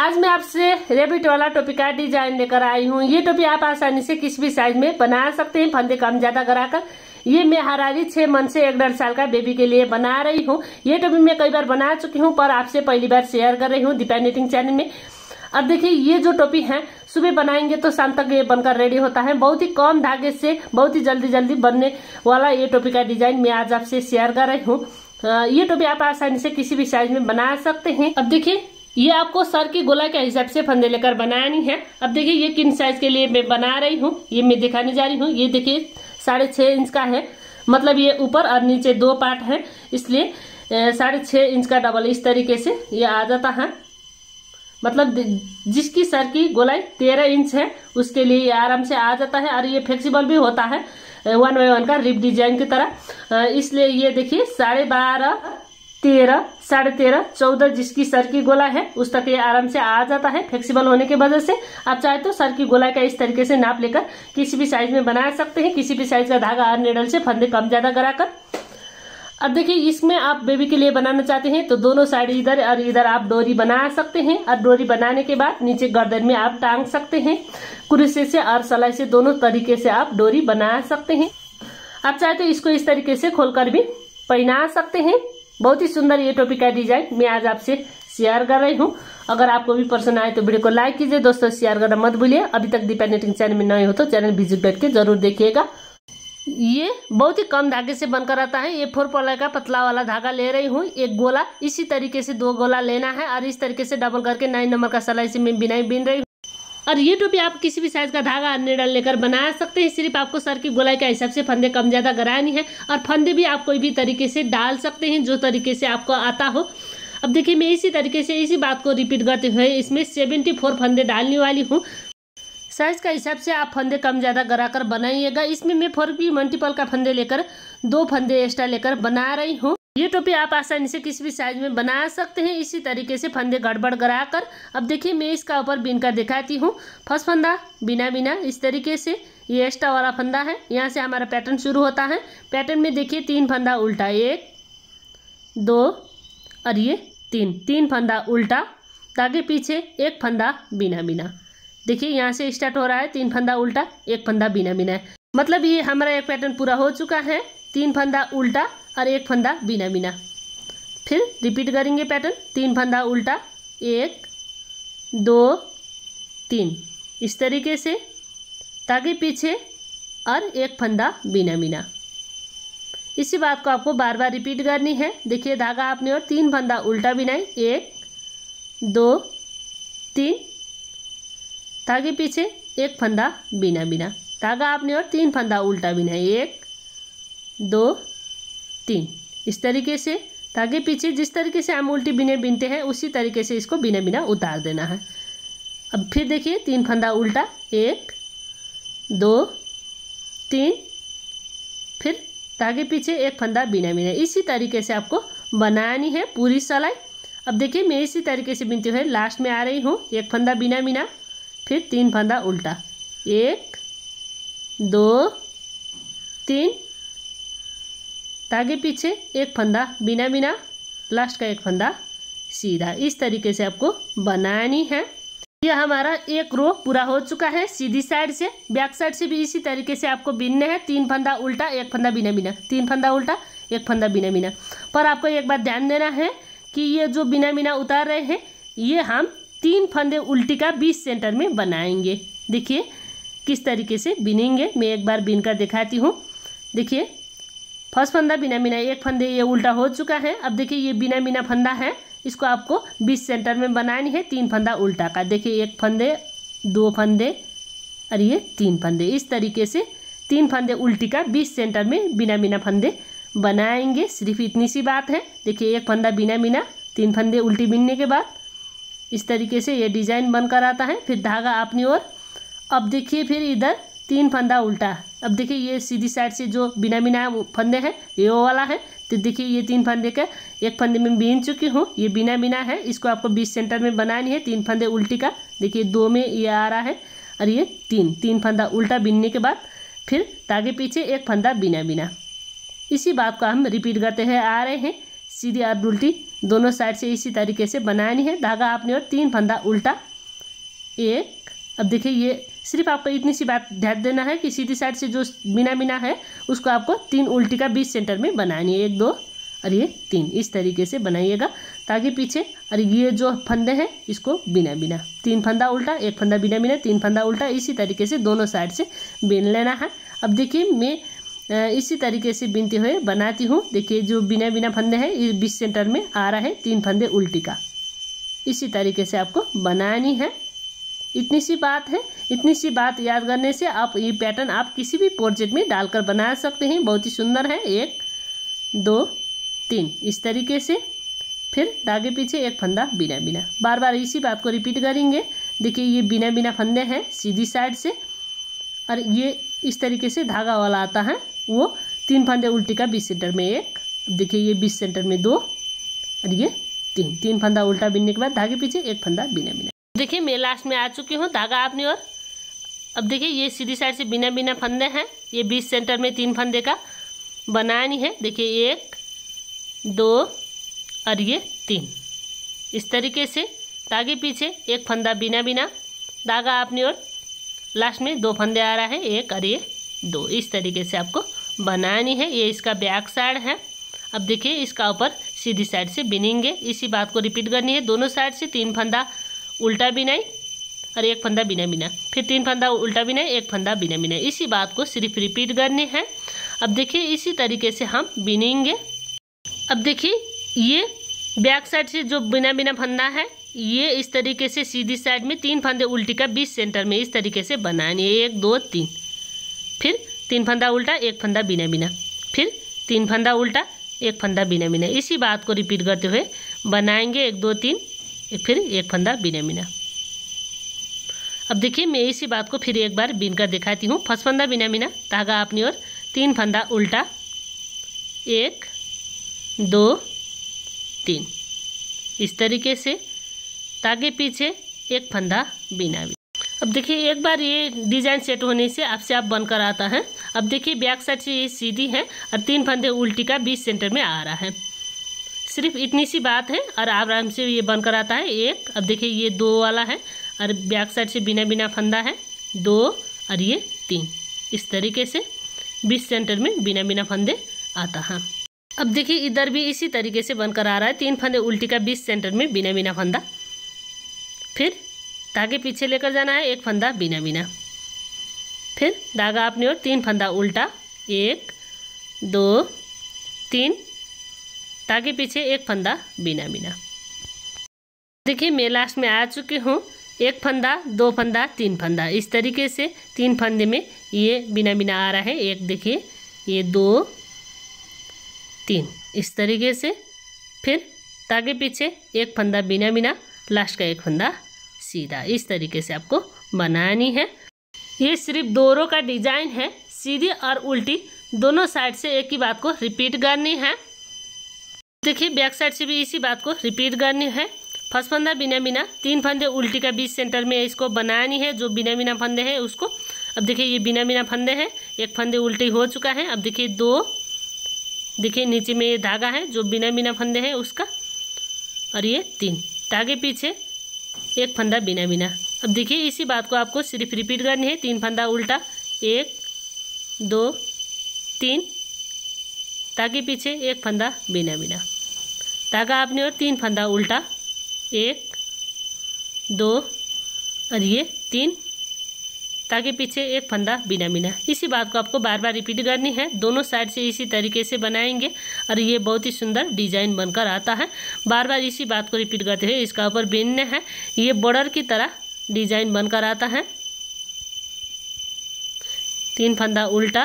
आज मैं आपसे रेबिट वाला टोपी का डिजाइन लेकर आई हूँ। ये टोपी आप आसानी से किसी भी साइज में बना सकते हैं, फंदे कम ज्यादा कराकर। ये मैं हरारी 6 महीने से 1.5 साल का बेबी के लिए बना रही हूँ। ये टोपी मैं कई बार बना चुकी हूँ पर आपसे पहली बार शेयर कर रही हूँ दीपा निटिंग चैनल में। अब देखिए ये जो टोपी है सुबह बनाएंगे तो शाम तक ये बनकर रेडी होता है। बहुत ही कम धागे से बहुत ही जल्दी बनने वाला ये टोपी का डिजाइन मैं आज आपसे शेयर कर रही हूँ। ये टोपी आप आसानी से किसी भी साइज में बना सकते हैं। अब देखिए ये आपको सर की गोला के हिसाब से फंदे लेकर बनानी है। अब देखिए ये किन साइज के लिए मैं बना रही हूँ, ये मैं दिखाने जा रही हूँ। ये देखिए 6.5 इंच का है, मतलब ये ऊपर और नीचे 2 पार्ट है, इसलिए 6.5 इंच का डबल इस तरीके से ये आ जाता है। मतलब जिसकी सर की गोलाई 13 इंच है उसके लिए आराम से आ जाता है। और ये फ्लेक्सिबल भी होता है 1x1 का रिप डिजाइन की तरह, इसलिए ये देखिए 12.5, 13, 13.5, 14 जिसकी सर की गोला है उस तक ये आराम से आ जाता है। फ्लेक्सिबल होने की वजह से आप चाहे तो सर की गोला का इस तरीके से नाप लेकर किसी भी साइज में बना सकते हैं, किसी भी साइज का धागा और निडल से फंदे कम ज्यादा कराकर। अब देखिए इसमें आप बेबी के लिए बनाना चाहते हैं तो दोनों साइड इधर और इधर आप डोरी बना सकते हैं। और डोरी बनाने के बाद नीचे गर्दन में आप टांग सकते हैं। कुरुशे से और सलाई से दोनों तरीके से आप डोरी बना सकते हैं। आप चाहे तो इसको इस तरीके से खोलकर भी पहना सकते हैं। बहुत ही सुंदर ये टोपी का डिजाइन मैं आज आपसे शेयर कर रही हूँ। अगर आपको भी पसंद आए तो वीडियो को लाइक कीजिए, दोस्तों शेयर करना मत भूलिए। अभी तक दीपा निटिंग चैनल में नए हो तो चैनल विजिट करके जरूर देखिएगा। ये बहुत ही कम धागे से बनकर आता है। ये 4 पल्ला का पतला वाला धागा ले रही हूँ। एक गोला इसी तरीके से 2 गोला लेना है और इस तरीके से डबल करके 9 नंबर का सलाई से मैं बिनाई बिन रही हूँ। और ये टोपी आप किसी भी साइज का धागा निडल लेकर बना सकते हैं। सिर्फ आपको सर की गोलाई के हिसाब से फंदे कम ज्यादा गरानी है। और फंदे भी आप कोई भी तरीके से डाल सकते हैं, जो तरीके से आपको आता हो। अब देखिए मैं इसी तरीके से इसी बात को रिपीट करते हुए इसमें 74 फंदे डालने वाली हूँ। साइज का हिसाब से आप फंदे कम ज़्यादा गराकर बनाइएगा। इसमें मैं 4 भी मल्टीपल का फंदे लेकर 2 फंदे एक्स्ट्रा लेकर बना रही हूँ। ये टोपी आप आसानी से किसी भी साइज में बना सकते हैं, इसी तरीके से फंदे गड़बड़ गराकर। अब देखिए मैं इसका ऊपर बिनकर दिखाती हूँ। फर्स्ट फंदा बिना इस तरीके से, ये एक्स्ट्रा वाला फंदा है, यहाँ से हमारा पैटर्न शुरू होता है। पैटर्न में देखिए 3 फंदा उल्टा, 1, 2 और ये 3, 3 फंदा उल्टा, ताकि पीछे 1 फंदा बिना। देखिए यहाँ से स्टार्ट हो रहा है, 3 फंदा उल्टा, 1 फंदा बिना। मतलब ये हमारा एक पैटर्न पूरा हो चुका है। 3 फंदा उल्टा और 1 फंदा बिना। फिर रिपीट करेंगे पैटर्न, 3 फंदा उल्टा, 1, 2, 3 इस तरीके से, ताकि पीछे और 1 फंदा बिना। इसी बात को आपको बार बार रिपीट करनी है। देखिए धागा आपने और 3 फंदा उल्टा बिनाई, 1, 2, 3 धागे पीछे 1 फंदा बिना। धागा आपने और 3 फंदा उल्टा बिना, 1, 2, 3 इस तरीके से, धागे पीछे जिस तरीके से हम उल्टी बिने बिनते हैं उसी तरीके से इसको बिना उतार देना है। अब फिर देखिए 3 फंदा उल्टा, 1, 2, 3 फिर धागे पीछे 1 फंदा बिना। इसी तरीके से आपको बनानी है पूरी सलाई। अब देखिए मैं इसी तरीके से बिनते हुए लास्ट में आ रही हूँ। 1 फंदा बिना, फिर 3 फंदा उल्टा, 1, 2, 3 धागे पीछे 1 फंदा बिना, लास्ट का 1 फंदा सीधा। इस तरीके से आपको बनानी है। यह हमारा 1 रो पूरा हो चुका है। सीधी साइड से बैक साइड से भी इसी तरीके से आपको बिनना है। 3 फंदा उल्टा, 1 फंदा बिना, 3 फंदा उल्टा, 1 फंदा बिना। पर आपको एक बात ध्यान देना है कि ये जो बिना उतार रहे हैं ये हम 3 फंदे उल्टी का 20 सेंटर में बनाएंगे। देखिए किस तरीके से बिनेंगे, मैं एक बार बिन कर दिखाती हूँ। देखिए फर्स्ट फंदा बिना, 1 फंदे ये उल्टा हो चुका है। अब देखिए ये बिना फंदा है, इसको आपको 20 सेंटर में बनानी है। 3 फंदा उल्टा का, देखिए 1 फंदे, 2 फंदे और ये 3 फंदे। इस तरीके से 3 फंदे उल्टी का 20 सेंटर में बिना फंदे बनाएंगे। सिर्फ इतनी सी बात है। देखिए 1 फंदा बिना, 3 फंदे उल्टी बिनने के बाद इस तरीके से ये डिजाइन बनकर आता है। फिर धागा अपनी ओर। अब देखिए फिर इधर 3 फंदा उल्टा। अब देखिए ये सीधी साइड से जो बिना फंदे हैं ये वो वाला है। तो देखिए ये 3 फंदे का 1 फंदे में बीन चुकी हूँ। ये बिना है, इसको आपको 20 सेंटर में बनानी है। 3 फंदे उल्टी का, देखिए 2 में ये आ रहा है और ये 3, 3 फंदा उल्टा बिनने के बाद फिर धागे पीछे 1 फंदा बिना। इसी बात को हम रिपीट करते हुए आ रहे हैं। सीधी और उल्टी दोनों साइड से इसी तरीके से बनानी है। धागा आपने और तीन फंदा उल्टा एक। अब देखिए ये सिर्फ आपको इतनी सी बात ध्यान देना है कि सीधी साइड से जो बिना है उसको आपको तीन उल्टी का 20 सेंटर में बनानी है, एक दो और ये तीन, इस तरीके से बनाइएगा ताकि पीछे। और ये जो फंदे हैं इसको बिना तीन फंदा उल्टा एक फंदा बिना तीन फंदा उल्टा इसी तरीके से दोनों साइड से बिन लेना है। अब देखिए मैं इसी तरीके से बिनते हुए बनाती हूँ। देखिए जो बिना फंदे हैं ये 20 सेंटर में आ रहा है, तीन फंदे उल्टी का इसी तरीके से आपको बनानी है। इतनी सी बात है, इतनी सी बात याद करने से आप ये पैटर्न आप किसी भी प्रोजेक्ट में डालकर बना सकते हैं, बहुत ही सुंदर है। एक दो तीन इस तरीके से, फिर धागे पीछे एक फंदा बिना, बार बार इसी बात को रिपीट करेंगे। देखिए ये बिना फंदे हैं सीधी साइड से, और ये इस तरीके से धागा वाला आता है वो तीन फंदे उल्टी का 20 सेंटर में एक। देखिए ये 20 सेंटर में दो और ये तीन, तीन फंदा उल्टा बिनने के बाद धागे पीछे एक फंदा बिना। देखिए मैं लास्ट में आ चुकी हूँ, धागा आपने और। अब देखिए ये सीधी साइड से बिना फंदे हैं, ये 20 सेंटर में तीन फंदे का बनानी है। देखिए एक दो और ये तीन इस तरीके से, धागे पीछे एक फंदा बिना, धागा आपने और लास्ट में दो फंदे आ रहा है, एक और ये दो, इस तरीके से आपको बनानी है। ये इसका बैक साइड है। अब देखिए इसका ऊपर सीधी साइड से बिनेंगे, इसी बात को रिपीट करनी है। दोनों साइड से तीन फंदा उल्टा बिनाई और एक फंदा बिना, फिर तीन फंदा उल्टा बिनाई एक फंदा बिना, इसी बात को सिर्फ रिपीट करनी है। अब देखिए इसी तरीके से हम बिनेंगे। अब देखिए ये बैक साइड से जो बिना फंदा है ये इस तरीके से सीधी साइड में तीन फंदे उल्टी का 20 सेंटर में इस तरीके से बनानी है। एक दो तीन, फिर तीन फंदा उल्टा एक फंदा बिना, फिर तीन फंदा उल्टा एक फंदा बिना, इसी बात को रिपीट करते हुए बनाएंगे। एक दो तीन, फिर एक फंदा बिना। अब देखिए मैं इसी बात को फिर एक बार बिनकर दिखाती हूँ। फर्स्ट फंदा बिना, धागा अपनी ओर, तीन फंदा उल्टा, एक दो तीन इस तरीके से, धागे पीछे एक फंदा बिना। अब देखिए एक बार ये डिज़ाइन सेट होने से आपसे आप बनकर आता है। अब देखिए बैक साइड से ये सीधी है और तीन फंदे उल्टी का 20 सेंटर में आ रहा है, सिर्फ इतनी सी बात है। और आराम से ये बनकर आता है एक। अब देखिए ये दो वाला है और बैक साइड से बिना फंदा है, दो और ये तीन इस तरीके से 20 सेंटर में बिना फंदे आता है। अब देखिए इधर भी इसी तरीके से बनकर आ रहा है, तीन फंदे उल्टी का 20 सेंटर में बिना फंदा, फिर धागे पीछे लेकर जाना है, एक फंदा बिना, फिर धागा अपनी ओर, तीन फंदा उल्टा, एक दो तीन, धागे पीछे एक फंदा बिना। देखिए मैं लास्ट में आ चुकी हूँ। एक फंदा, दो फंदा, तीन फंदा इस तरीके से तीन फंदे में ये बिना आ रहा है। एक देखिए ये दो तीन इस तरीके से, फिर धागे पीछे एक फंदा बिना, लास्ट का एक फंदा सीधा, इस तरीके से आपको बनानी है। ये सिर्फ दो रो का डिज़ाइन है, सीधी और उल्टी दोनों साइड से एक ही बात को रिपीट करनी है। देखिए बैक साइड से भी इसी बात को रिपीट करनी है। फर्स्ट फंदा बिना, तीन फंदे उल्टी का 20 सेंटर में इसको बनानी है, जो बिना फंदे हैं उसको। अब देखिए ये बिना फंदे हैं, एक फंदे उल्टी हो चुका है। अब देखिए दो, देखिए नीचे में ये धागा है जो बिना फंदे है उसका, और ये तीन, धागे पीछे एक फंदा बिना। अब देखिए इसी बात को आपको सिर्फ रिपीट करनी है। तीन फंदा उल्टा, एक दो तीन, धागे पीछे एक फंदा बिना, धागा आपने और, तीन फंदा उल्टा, एक दो और ये तीन, धागे पीछे एक फंदा बिना। इसी बात को आपको बार बार रिपीट करनी है। दोनों साइड से इसी तरीके से बनाएंगे और ये बहुत ही सुंदर डिज़ाइन बनकर आता है। बार बार इसी बात को रिपीट करते हुए इसका ऊपर बिनना है। ये बॉर्डर की तरह डिज़ाइन बनकर आता है। तीन फंदा उल्टा,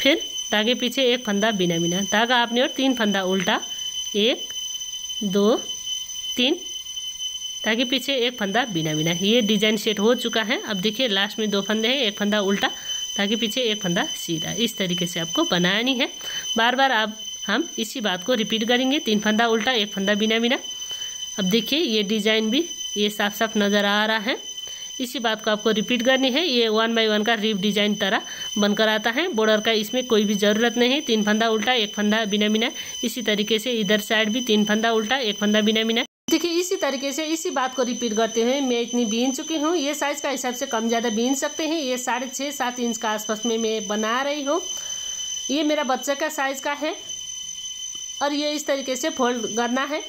फिर धागे पीछे एक फंदा बिना, धागा आपने और, तीन फंदा उल्टा, एक दो तीन, धागे पीछे एक फंदा बिना। ये डिज़ाइन सेट हो चुका है। अब देखिए लास्ट में दो फंदे हैं, एक फंदा उल्टा, धागे पीछे एक फंदा सीधा, इस तरीके से आपको बनानी है। बार बार आप हम इसी बात को रिपीट करेंगे। तीन फंदा उल्टा, एक फंदा बिना। अब देखिए ये डिज़ाइन भी ये साफ नज़र आ रहा है। इसी बात को आपको रिपीट करनी है। ये 1 बाई 1 का रिप डिजाइन तरह बनकर आता है। बॉर्डर का इसमें कोई भी ज़रूरत नहीं है। 3 फंदा उल्टा, 1 फंदा बिना बिना, इसी तरीके से इधर साइड भी 3 फंदा उल्टा, 1 फंदा बिना बिना। देखिए इसी तरीके से इसी बात को रिपीट करते हुए मैं इतनी बीन चुकी हूँ। ये साइज़ का हिसाब से कम ज़्यादा बीन सकते हैं। ये 6.5-7 इंच का आसपास में मैं बना रही हूँ। ये मेरा बच्चे का साइज़ का है और ये इस तरीके से फोल्ड करना है।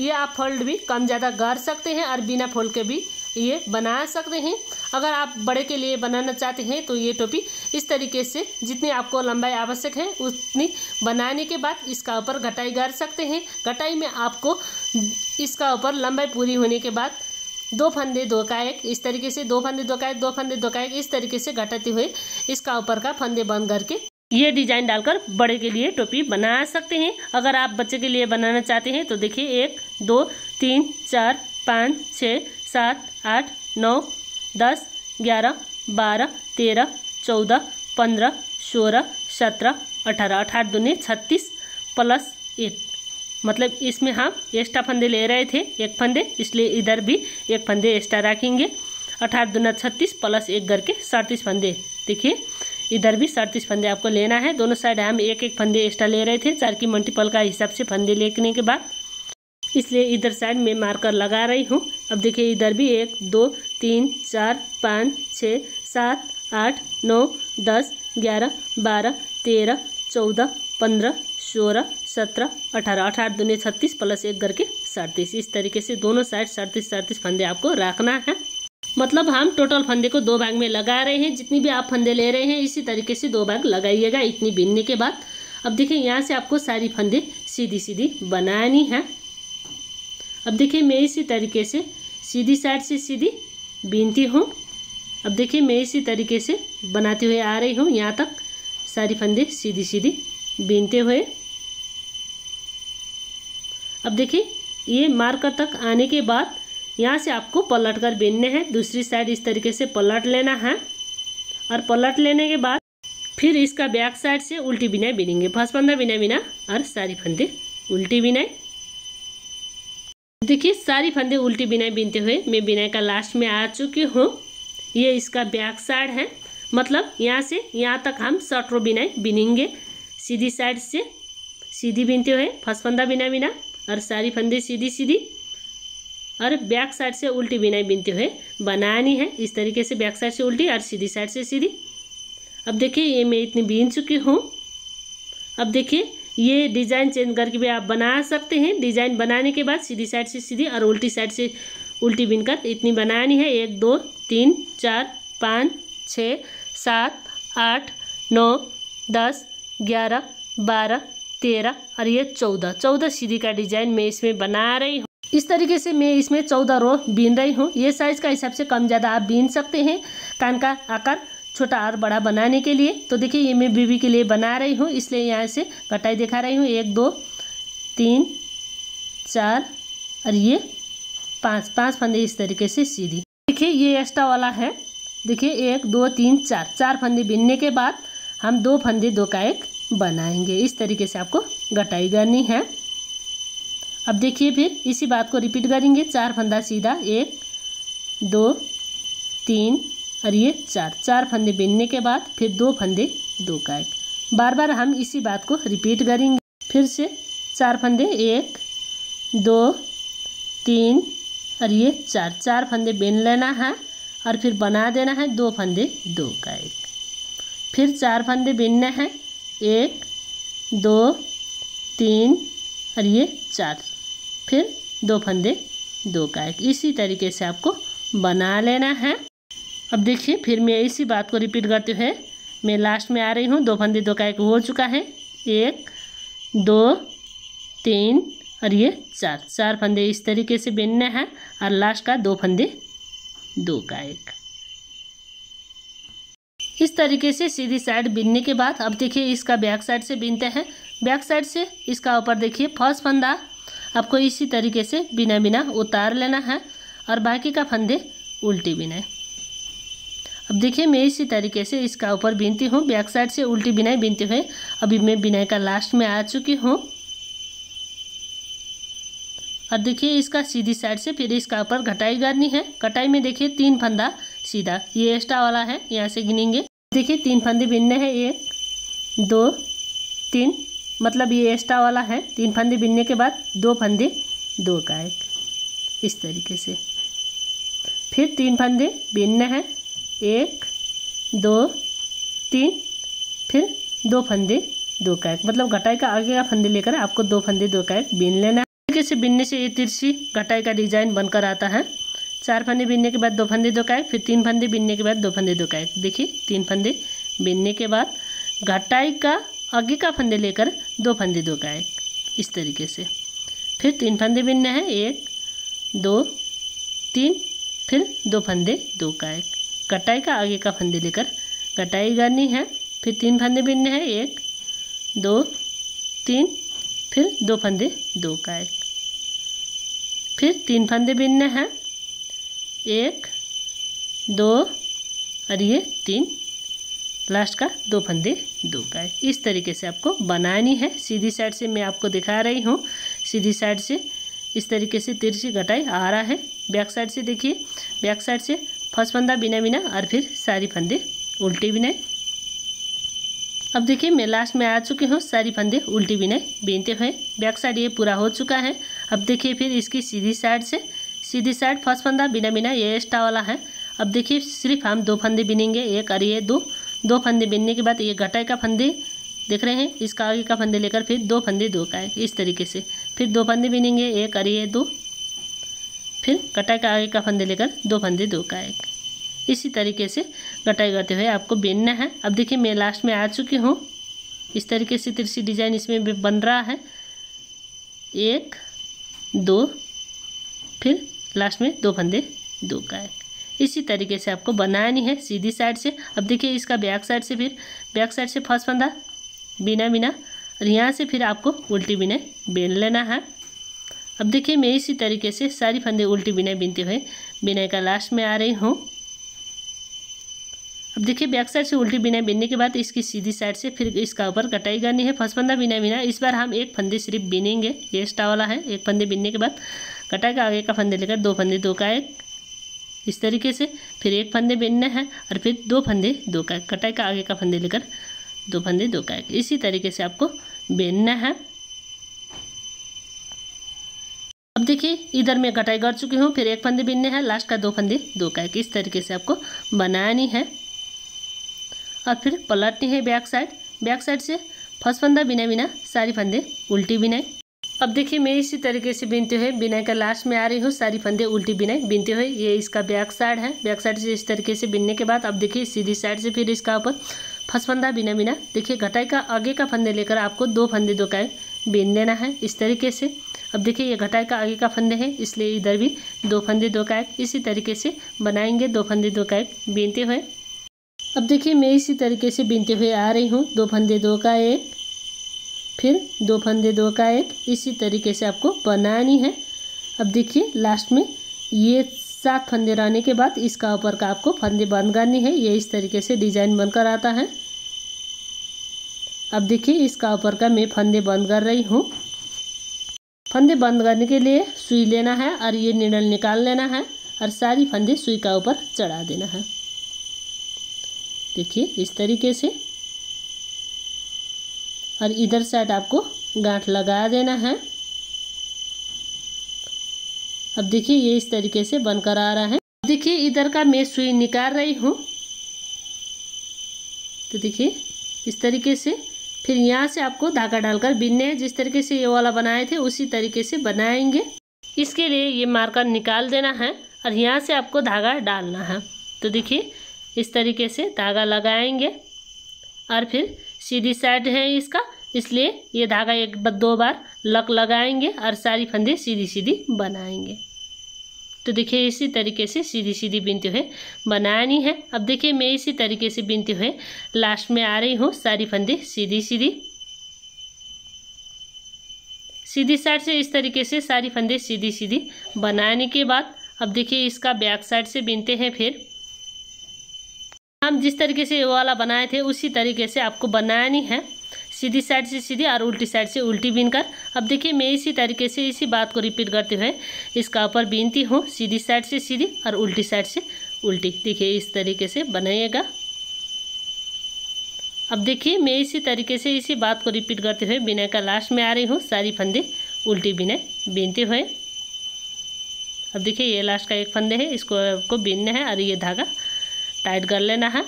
ये आप फोल्ड भी कम ज़्यादा कर सकते हैं और बिना फोल्ड के भी ये बना सकते हैं। अगर आप बड़े के लिए बनाना चाहते हैं तो ये टोपी इस तरीके से जितनी आपको लंबाई आवश्यक है उतनी बनाने के बाद इसका ऊपर घटाई कर सकते हैं। घटाई में आपको इसका ऊपर लंबाई पूरी होने के बाद 2 फंदे 2 का 1 इस तरीके से 2 फंदे 2 का 1 2 फंदे 2 का 1 इस तरीके से घटाते हुए इसका ऊपर का फंदे बंद करके ये डिज़ाइन डालकर बड़े के लिए टोपी बना सकते हैं। अगर आप बच्चे के लिए बनाना चाहते हैं तो देखिए 1 2 3 4 5 6 7 8 9 10 11 12 13 14 15 16 17 18 18 दूने 36 +1। मतलब इसमें हम एक्स्ट्रा फंदे ले रहे थे 1 फंदे, इसलिए इधर भी 1 फंदे एक्स्ट्रा रखेंगे। 18 दूना 36 +1 करके 37 फंदे। देखिए इधर भी 37 फंदे आपको लेना है। दोनों साइड हम 1 1 फंदे एक्स्ट्रा ले रहे थे। 4 की मल्टीपल का हिसाब से फंदे लेने के बाद इसलिए इधर साइड में मार्कर लगा रही हूँ। अब देखिए इधर भी 1 2 3 4 5 6 7 8 9 10 11 12 13 14 15 16 17 18 18 दूने 36 +1 करके 37। इस तरीके से दोनों साइड 37 37 फंदे आपको रखना है। मतलब हम टोटल फंदे को 2 भाग में लगा रहे हैं। जितनी भी आप फंदे ले रहे हैं इसी तरीके से 2 भाग लगाइएगा इतनी बीनने के बाद। अब देखिए यहाँ से आपको सारी फंदे सीधी सीधी बनानी है। अब देखिए मैं इसी तरीके से सीधी साइड से सीधी बीनती हूँ। अब देखिए मैं इसी तरीके से बनाते हुए आ रही हूँ। यहाँ तक सारी फंदे सीधी सीधी बीनते हुए। अब देखिए ये मार्कर तक आने के बाद यहाँ से आपको पलट कर बीनने हैं। दूसरी साइड इस तरीके से पलट लेना है और पलट लेने के बाद फिर इसका बैक साइड से उल्टी बिनाई बीनेंगे। 1st फंदा बिना बिना और सारी फंदे उल्टी बिनाई। देखिए सारी फंदे उल्टी बिनाई बीनते हुए मैं बिनाई का लास्ट में आ चुकी हूँ। ये इसका बैक साइड है। मतलब यहाँ से यहाँ तक हम 60 रो बिनाई बीनेंगे। सीधी साइड से सीधी बीनते हुए 1st फंदा बिना बिना और सारी फंदे सीधी सीधी और बैक साइड से उल्टी बिनाई बीनते हुए बनानी है। इस तरीके से बैक साइड से उल्टी और सीधी साइड से सीधी। अब देखिए ये मैं इतनी बीन चुकी हूँ। अब देखिए ये डिज़ाइन चेंज करके भी आप बना सकते हैं। डिज़ाइन बनाने के बाद सीधी साइड से सीधी और उल्टी साइड से उल्टी बीनकर इतनी बनानी है। 1 2 3 4 5 6 7 8 9 10 11 12 13 और ये 14 सीधी का डिज़ाइन मैं इसमें बना रही हूँ। इस तरीके से मैं इसमें 14 रो बीन रही हूँ। ये साइज़ का हिसाब से कम ज़्यादा आप बीन सकते हैं कान का आकार छोटा और बड़ा बनाने के लिए। तो देखिए ये मैं बीवी के लिए बना रही हूँ इसलिए यहाँ से कटाई दिखा रही हूँ। 1 2 3 4 और ये 5 5 फंदे इस तरीके से सीधी। देखिए ये एक्स्ट्रा वाला है। देखिए 1 2 3 4 4 फंदे बीनने के बाद हम 2 फंदे 2 का 1 बनाएंगे। इस तरीके से आपको कटाई करनी है। अब देखिए फिर इसी बात को रिपीट करेंगे। 4 फंदा सीधा 1 2 3 और ये 4 4 फंदे बीनने के बाद फिर 2 फंदे 2 का 1। बार बार हम इसी बात को रिपीट करेंगे। फिर से 4 फंदे 1 2 3 और ये 4 4 फंदे बीन लेना है और फिर बना देना है 2 फंदे 2 का 1। फिर 4 फंदे बीनने हैं 1 2 3 और ये 4 फिर 2 फंदे 2 का 1। इसी तरीके से आपको बना लेना है। अब देखिए फिर मैं इसी बात को रिपीट करते हुए मैं लास्ट में आ रही हूँ। 2 फंदे 2 का 1 हो चुका है। 1 2 3 और ये 4 4 फंदे इस तरीके से बीनना है और लास्ट का 2 फंदे 2 का 1। इस तरीके से सीधी साइड बीनने के बाद अब देखिए इसका बैक साइड से बीनते हैं। बैक साइड से इसका ऊपर देखिए 1st फंदा आपको इसी तरीके से बिना बिना उतार लेना है और बाकी का फंदे उल्टी बिनाए। अब देखिए मैं इसी तरीके से इसका ऊपर बीनती हूँ। बैक साइड से उल्टी बिनाई बीनते हुए अभी मैं बिनाई का लास्ट में आ चुकी हूँ। और देखिए इसका सीधी साइड से फिर इसका ऊपर कटाई करनी है। कटाई में देखिए 3 फंदा सीधा। ये एक्स्ट्रा वाला है, यहाँ से गिनेंगे। देखिए 3 फंदे बिनने हैं, 1 2 3, मतलब ये एक्स्ट्रा वाला है। 3 फंदे बिनने के बाद 2 फंदे 2 का एक, इस तरीके से फिर 3 फंदे बिनने हैं, 1 2 3, फिर 2 फंदे 2 का एक, मतलब घटाई का आगे का फंदे लेकर आपको 2 फंदे 2 का एक बिन लेना है। तरीके से बिनने से ये तिरछी घटाई का डिजाइन बनकर आता है। 4 फंदे बिनने के बाद 2 फंदे 2 का एक, फिर 3 फंदे बिनने के बाद 2 फंदे 2 का एक। देखिए 3 फंदे बिनने के बाद घटाई का आगे का फंदे लेकर 2 फंदे 2 का एक, इस तरीके से फिर 3 फंदे बिनने हैं, 1 2 3, फिर 2 फंदे 2 का एक। घटाई का आगे का फंदे लेकर घटाई करनी है, फिर 3 फंदे बिनने हैं, 1 2 3, फिर 2 फंदे 2 का एक। फिर 3 फंदे बिनने हैं, 1 2 और ये 3, लास्ट का 2 फंदे 2 का एक। इस तरीके से आपको बनानी है। सीधी साइड से मैं आपको दिखा रही हूँ, सीधी साइड से इस तरीके से तिरछी घटाई आ रहा है। बैक साइड से देखिए, बैक साइड से फर्स्ट फंदा बिना बिना और फिर सारी फंदे उल्टी बिनाई। अब देखिए मैं लास्ट में आ चुकी हूँ, सारी फंदे उल्टी बिनाई बीनते हुए। बैक साइड ये पूरा हो चुका है। अब देखिए फिर इसकी सीधी साइड से, सीधी साइड फर्स्ट फंदा बिना बिना ये एक्स्ट्रा वाला है। अब देखिए सिर्फ हम 2 फंदे बिनेंगे, 1 और ये 2। 2 फंदे बिनने के बाद ये घटाई का फंदे देख रहे हैं, इसका आगे का फंदे लेकर फिर 2 फंदे 2 का एक, इस तरीके से फिर 2 फंदे बिनेंगे, 1 और ये 2, फिर घटाई का आगे का फंदे लेकर 2 फंदे 2 का एक। इसी तरीके से घटाई करते हुए आपको बिनना है। अब देखिए मैं लास्ट में आ चुकी हूँ। इस तरीके से तिरछी डिजाइन इसमें भी बन रहा है। 1 2, फिर लास्ट में 2 फंदे 2 का एक। इसी तरीके से आपको बनानी है सीधी साइड से। अब देखिए इसका बैक साइड से, फिर बैक साइड से फर्स्ट फंदा बिना बिना और यहाँ से फिर आपको उल्टी बिना बिन लेना है। अब देखिए मैं इसी तरीके से सारी फंदे उल्टी बिना बिनते हुए बिनाई का लास्ट में आ रही हूँ। अब देखिए बैक साइड से उल्टी बिना बिनने के बाद इसकी सीधी साइड से फिर इसका ऊपर कटाई करनी है। फर्स्ट फंदा बिना बिना, इस बार हम 1 फंदे सिर्फ बिनेंगे, ये एक्स्ट्रा वाला है। 1 फंदे बिनने के बाद कटाई का आगे का फंदे लेकर 2 फंदे 2 का एक, इस तरीके से फिर 1 फंदे बिनना है और फिर 2 फंदे 2 का एक। कटाई का आगे का फंदे लेकर 2 फंदे 2 का एक, इसी तरीके से आपको बिनना है। अब देखिए इधर मैं कटाई कर चुकी हूँ, फिर 1 फंदे बिनने हैं, लास्ट का 2 फंदे 2 का एक। इस तरीके से आपको बनानी है और फिर पलटनी है बैक साइड। बैक साइड से फर्स्ट फंदा बिना बिना, सारी फंदे उल्टी बिनाई। अब देखिए मैं इसी तरीके से बिनते हुए बिनाई का लास्ट में आ रही हूँ, सारी फंदे उल्टी बिनाई बिनते हुए। ये इसका बैक साइड है। बैक साइड से इस तरीके से बिनने के बाद अब देखिए सीधी साइड से फिर इसका ऊपर फर्स्ट फंदा बिना बिना, देखिए घटाई का आगे का फंदे लेकर आपको 2 फंदे 2 का एक बिन देना है, इस तरीके से। अब देखिए ये घटाई का आगे का फंदे है, इसलिए इधर भी 2 फंदे 2 का एक। इसी तरीके से बनाएंगे 2 फंदे 2 का एक बिनते हुए। अब देखिए मैं इसी तरीके से बिनते हुए आ रही हूँ, 2 फंदे 2 का एक, फिर 2 फंदे 2 का एक। इसी तरीके से आपको बनानी है। अब देखिए लास्ट में ये 7 फंदे रहने के बाद इसका ऊपर का आपको फंदे बंद करनी है। ये इस तरीके से डिजाइन बनकर आता है। अब देखिए इसका ऊपर का मैं फंदे बंद कर रही हूँ। फंदे बंद करने के लिए सुई लेना है और ये निडल निकाल लेना है और सारी फंदे सुई का ऊपर चढ़ा देना है। देखिए इस तरीके से, और इधर साइड आपको गांठ लगा देना है। अब देखिए ये इस तरीके से बनकर आ रहा है। देखिए इधर का मैं सुई निकाल रही हूँ, तो देखिए इस तरीके से फिर यहाँ से आपको धागा डालकर बिनने हैं। जिस तरीके से ये वाला बनाए थे उसी तरीके से बनाएंगे। इसके लिए ये मार्कर निकाल देना है और यहाँ से आपको धागा डालना है। तो देखिए इस तरीके से धागा लगाएंगे और फिर सीधी साइड है इसका, इसलिए ये धागा 1-2 बार लक लगाएंगे और सारी फंदे सीधी सीधी बनाएंगे। तो देखिए इसी तरीके से सीधी सीधी बिनते हुए बनानी है। अब देखिए मैं इसी तरीके से बिनते हुए लास्ट में आ रही हूँ, सारी फंदे सीधी सीधी। सीधी साइड से इस तरीके से सारी फंदे सीधी सीधी बनाने के बाद अब देखिए इसका बैक साइड से बिनते हैं। फिर हम जिस तरीके से ये वाला बनाए थे उसी तरीके से आपको बनानी है। सीधी साइड से सीधी और उल्टी साइड से उल्टी बिनकर अब देखिए मैं इसी तरीके से इसी बात को रिपीट करते हुए इसका ऊपर बीनती हूँ। सीधी साइड से सीधी और उल्टी साइड से उल्टी। देखिए इस तरीके से बनाइएगा। अब देखिए मैं इसी तरीके से इसी बात को रिपीट करते हुए बिना का लास्ट में आ रही हूँ। सारी फंदे उल्टी बिना बीनते हुए। अब देखिए ये लास्ट का एक फंदे है, इसको आपको बीनना है और ये धागा टाइट कर लेना है।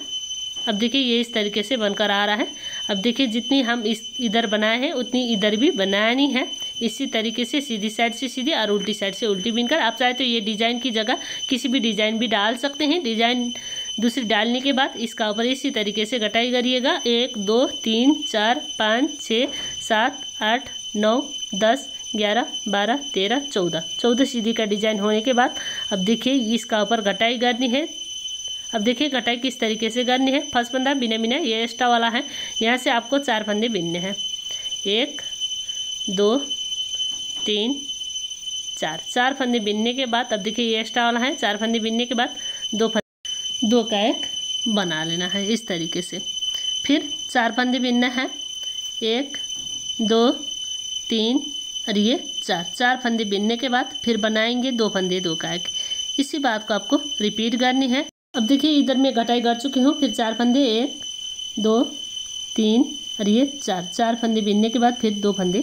अब देखिए ये इस तरीके से बनकर आ रहा है। अब देखिए जितनी हम इस इधर बनाए हैं उतनी इधर भी बनानी है। इसी तरीके से सीधी साइड से सीधी और उल्टी साइड से उल्टी बीनकर आप चाहे तो ये डिज़ाइन की जगह किसी भी डिज़ाइन भी डाल सकते हैं। डिज़ाइन दूसरी डालने के बाद इसका ऊपर इसी तरीके से कटाई करिएगा। 1 2 3 4 5 6 7 8 9 10 11 12 13 14 14 सीधी का डिज़ाइन होने के बाद अब देखिए इसका ऊपर कटाई करनी है। अब देखिए कटाई किस तरीके से करनी है। फर्स्ट फंदा बिना बिना ये एक्स्ट्रा वाला है, यहाँ से आपको 4 फंदे बिनने हैं। 1 2 3 4 4 फंदे बिनने के बाद अब देखिए ये एक्स्ट्रा वाला है। 4 फंदे बिनने के बाद 2 का एक बना लेना है इस तरीके से। फिर 4 फंदे बिनना है। 1 2 3 और ये 4 फंदे बिनने के बाद फिर बनाएंगे 2 फंदे 2 का एक। इसी बात को आपको रिपीट करनी है। अब देखिए इधर मैं घटाई कर चुकी हूँ। फिर 4 फंदे 1 2 3 और ये 4 फंदे बिनने के बाद फिर 2 फंदे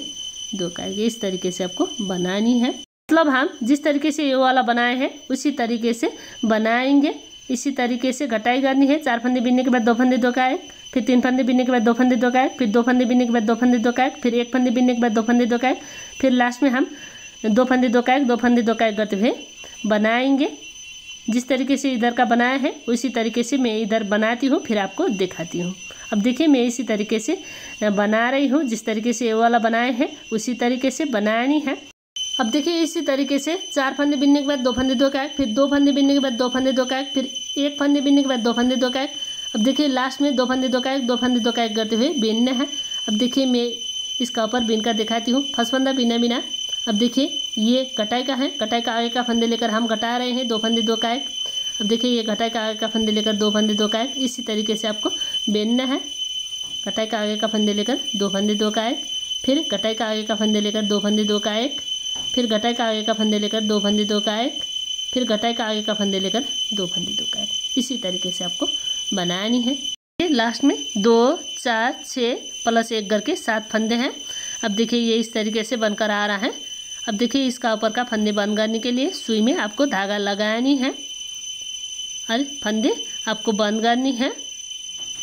2 का एक। इस तरीके से आपको बनानी है। मतलब हम जिस तरीके से ये वाला बनाए हैं उसी तरीके से बनाएंगे। इसी तरीके से घटाई करनी है। 4 फंदे बिनने के बाद 2 फंदे 2 का एक, फिर 3 फंदे बिनने के बाद 2 फंदे 2 का एक, फिर 2 फंदे बिनने के बाद 2 फंदे 2 का एक, फिर 1 फंदे बिनने के बाद 2 फंदे 2 का एक, फिर लास्ट में हम 2 फंदे 2 का एक 2 फंदे 2 का एक करते हुए बनाएंगे। जिस तरीके से इधर का बनाया है उसी तरीके से मैं इधर बनाती हूँ, फिर आपको दिखाती हूँ। अब देखिए मैं इसी तरीके से बना रही हूँ। जिस तरीके से ये वाला बनाए हैं उसी तरीके से बनानी है। अब देखिए इसी तरीके से 4 फंदे बिनने के बाद 2 फंदे 2 का एक, फिर 2 फंदे बिनने के बाद 2 फंदे 2 का एक, फिर 1 फंदे बिनने के बाद 2 फंदे 2 का एक। अब देखिए लास्ट में 2 फंदे 2 का एक 2 फंदे 2 का एक करते हुए बीनना है। अब देखिए मैं इसका ऊपर बीनकर दिखाती हूँ। फर्स्ट फंदा बिना बिना। अब देखिए ये कटाई का है। कटाई का आगे का फंदे लेकर हम घटा रहे हैं 2 फंदे 2 का एक। अब देखिए ये कटाई का आगे का फंदे लेकर 2 फंदे 2 का एक। इसी तरीके से आपको बीनना है। कटाई का आगे का फंदे लेकर 2 फंदे 2 का एक, फिर कटाई का आगे का फंदे लेकर 2 फंदे 2 का एक, फिर घटाई का आगे का फंदे लेकर 2 फंदे 2 का एक, फिर घटाई का आगे का फंदे लेकर 2 फंदे 2 का एक। इसी तरीके से आपको बनानी है। लास्ट में 2 4 6 प्लस 1 करके 7 फंदे हैं। अब देखिए ये इस तरीके से बनकर आ रहा है। अब देखिए इसका ऊपर का फंदे बंद करने के लिए सुई में आपको धागा लगानी है और फंदे आपको बंद करनी है।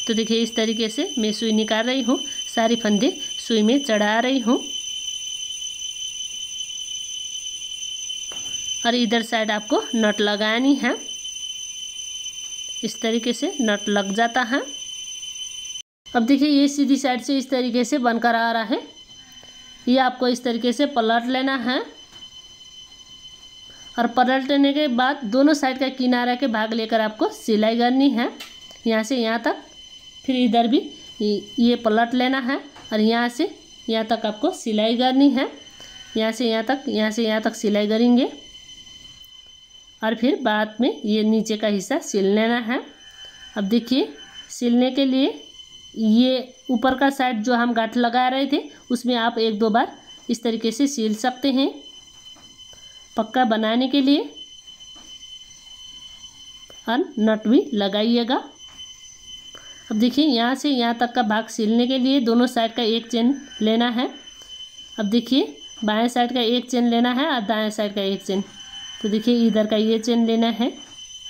तो देखिए इस तरीके से मैं सुई निकाल रही हूँ। सारी फंदे सुई में चढ़ा रही हूँ और इधर साइड आपको नट लगानी है। इस तरीके से नट लग जाता है। अब देखिए ये सीधी साइड से इस तरीके से बनकर आ रहा है। ये आपको इस तरीके से पलट लेना है और पलटने के बाद दोनों साइड का किनारा के भाग लेकर आपको सिलाई करनी है, यहाँ से यहाँ तक। फिर इधर भी ये पलट लेना है और यहाँ से यहाँ तक आपको सिलाई करनी है। यहाँ से यहाँ तक, यहाँ से यहाँ तक सिलाई करेंगे और फिर बाद में ये नीचे का हिस्सा सिल लेना है। अब देखिए सिलने के लिए ये ऊपर का साइड जो हम गांठ लगा रहे थे उसमें आप 1-2 बार इस तरीके से सिल सकते हैं पक्का बनाने के लिए। और नट भी लगाइएगा। अब देखिए यहाँ से यहाँ तक का भाग सिलने के लिए दोनों साइड का एक चेन लेना है। अब देखिए बाएं साइड का एक चेन लेना है और दाएं साइड का एक चेन। तो देखिए इधर का ये चेन लेना है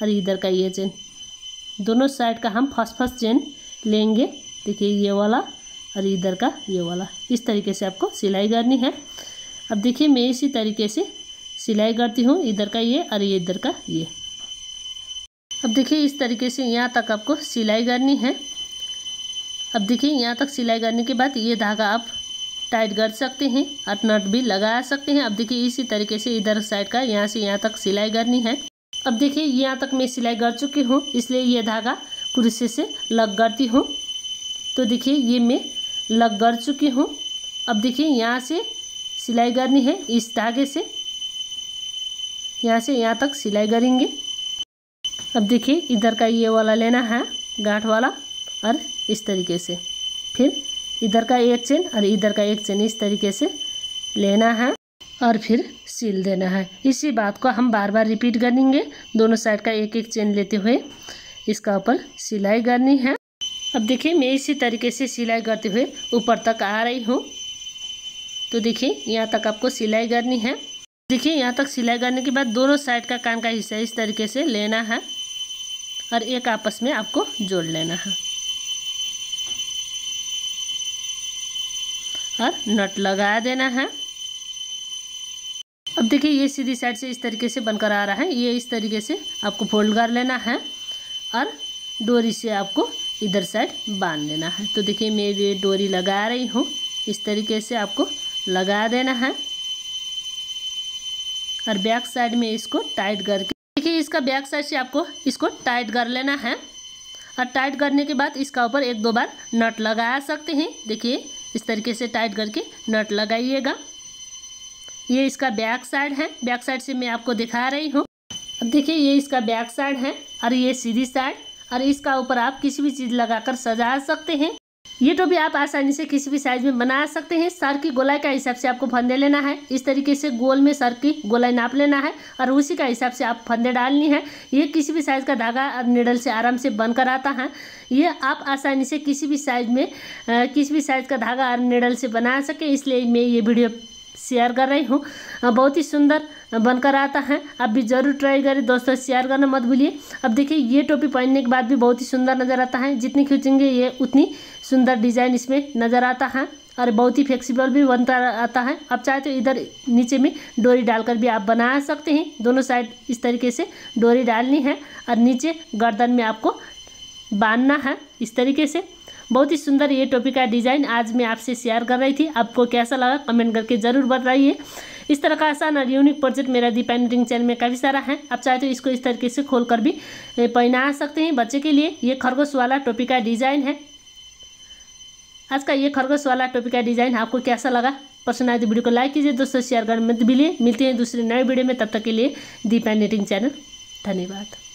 और इधर का ये चेन। दोनों साइड का हम फर्स्ट चेन लेंगे। देखिए ये वाला और इधर का ये वाला। इस तरीके से आपको सिलाई करनी है। अब देखिए मैं इसी तरीके से सिलाई करती हूँ। इधर का ये और ये इधर का ये। अब देखिए इस तरीके से यहाँ तक आपको सिलाई करनी है। अब देखिए यहाँ तक सिलाई करने के बाद ये धागा आप टाइट कर सकते हैं और नट भी लगा सकते हैं। अब देखिए इसी तरीके से इधर साइड का यहाँ से यहाँ तक सिलाई करनी है। अब देखिए यहाँ तक मैं सिलाई कर चुकी हूँ, इसलिए ये धागा कुर्सी से लग करती हूँ। तो देखिए ये मैं लग कर चुकी हूँ। अब देखिए यहाँ से सिलाई करनी है। इस धागे से यहाँ तक सिलाई करेंगे। अब देखिए इधर का ये वाला लेना है गांठ वाला और इस तरीके से। फिर इधर का एक चेन और इधर का एक चेन इस तरीके से लेना है और फिर सिल देना है। इसी बात को हम बार बार रिपीट करेंगे। दोनों साइड का एक एक चेन लेते हुए इसका ऊपर सिलाई करनी है। अब देखिए मैं इसी तरीके से सिलाई करते हुए ऊपर तक आ रही हूँ। तो देखिए यहाँ तक आपको सिलाई करनी है। देखिए यहाँ तक सिलाई करने के बाद दोनों साइड का कान का हिस्सा इस तरीके से लेना है और एक आपस में आपको जोड़ लेना है और नट लगा देना है। अब देखिए ये सीधी साइड से इस तरीके से बनकर आ रहा है। ये इस तरीके से आपको फोल्ड कर लेना है और डोरी से आपको इधर साइड बांध लेना है। तो देखिए मैं ये डोरी लगा रही हूँ। इस तरीके से आपको लगा देना है और बैक साइड में इसको टाइट करके देखिए इसका बैक साइड से आपको इसको टाइट कर लेना है और टाइट करने के बाद इसका ऊपर एक दो बार नट लगा सकते हैं। देखिए इस तरीके से टाइट करके नट लगाइएगा। ये इसका बैक साइड है। बैक साइड से मैं आपको दिखा रही हूँ। अब देखिए ये इसका बैक साइड है और ये सीधी साइड और इसका ऊपर आप किसी भी चीज़ लगाकर सजा सकते हैं। ये टोपी आप आसानी से किसी भी साइज में बना सकते हैं। सर की गोलाई का हिसाब से आपको फंदे लेना है। इस तरीके से गोल में सर की गोलाई नाप लेना है और उसी का हिसाब से आप फंदे डालनी है। ये किसी भी साइज़ का धागा और निडल से आराम से बनकर आता है। ये आप आसानी से किसी भी साइज में किसी भी साइज़ का धागा और निडल से बना सके, इसलिए मैं ये वीडियो शेयर कर रही हूँ। बहुत ही सुंदर बनकर आता है। आप भी जरूर ट्राई करें दोस्तों, शेयर करना मत भूलिए। अब देखिए ये टोपी पहनने के बाद भी बहुत ही सुंदर नज़र आता है। जितनी खींचेंगे ये उतनी सुंदर डिज़ाइन इसमें नज़र आता है और बहुत ही फ्लेक्सिबल भी बनता आता है। आप चाहे तो इधर नीचे में डोरी डालकर भी आप बना सकते हैं। दोनों साइड इस तरीके से डोरी डालनी है और नीचे गर्दन में आपको बांधना है। इस तरीके से बहुत ही सुंदर ये टोपी का डिज़ाइन आज मैं आपसे शेयर कर रही थी। आपको कैसा लगा कमेंट करके ज़रूर बताइए। इस तरह का आसान और यूनिक प्रोजेक्ट मेरा दीपा निटिंग चैनल में काफ़ी सारा है। आप चाहे तो इसको इस तरीके से खोल कर भी पहना सकते हैं बच्चे के लिए। ये खरगोश वाला टोपी का डिज़ाइन है। आज का ये खरगोश वाला टोपी का डिज़ाइन आपको कैसा लगा? पसंद आए तो वीडियो को लाइक कीजिए दोस्तों, शेयर करना मत भूलिए। मिलते हैं दूसरे नए वीडियो में, तब तक के लिए दीपा निटिंग चैनल धन्यवाद।